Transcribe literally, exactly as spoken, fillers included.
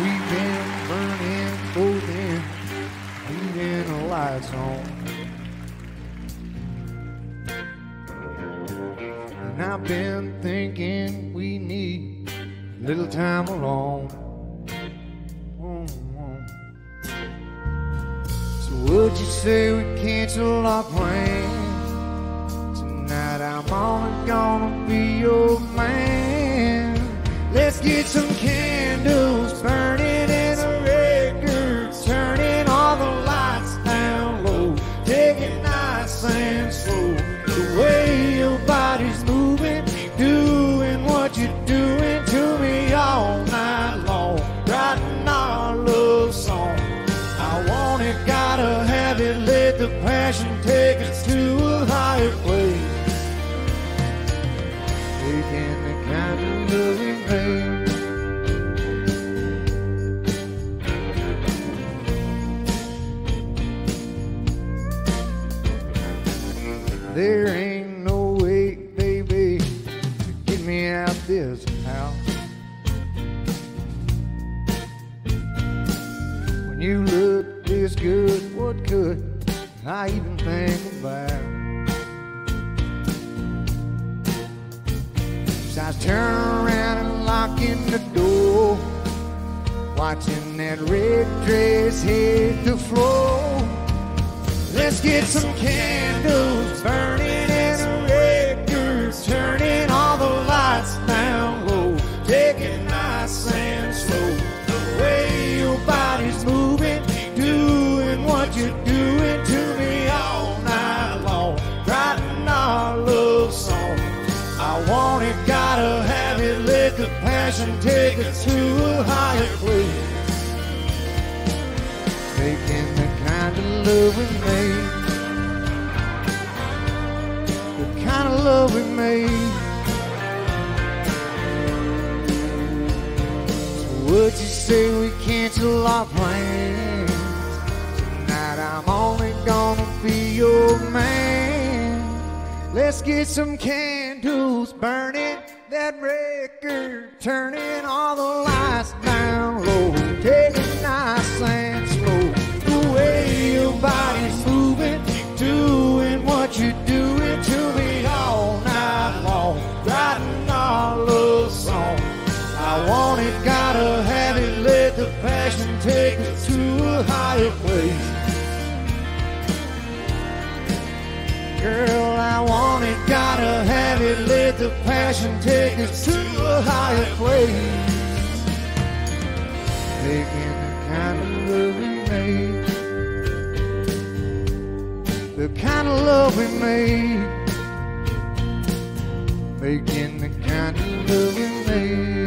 We've been burning both ends, leaving the lights on. And I've been thinking we need a little time alone. So would you say we cancel our plans? Tonight I'm only gonna be your man. Let's get some candles burning and a record turning, all the lights down low, taking nice and slow. The way your body's moving, doing what you're doing to me all night long, writing our love song. I want it, gotta have it, let the passion take us to a higher place. Taking the kind of love we made. There ain't no way, baby, to get me out this house. When you look this good, what could I even think about? So I turn around and lock in the door, watching that red dress hit the floor. Let's get some candles burning and a record turning, all the lights down low, taking nice and slow. The way your body's moving, doing what you're doing to me all night long, writing our love song. I want it, gotta have it, let the passion take us to a higher place. Making the kind of love we made, the kind of love we made. So would you say we cancel our plans? Tonight I'm only gonna be your man. Let's get some candles burning, that record turning, all the lights down low, taking nice and slow. The way your body's moving, doing what you do it to me all night long, writing our love song. I want it, gotta have it, let the passion take us to a higher place. Girl, I want it, gotta have it, let the passion take us to a higher place. Making the kind of love we made, the kind of love we made. Making the kind of love we made.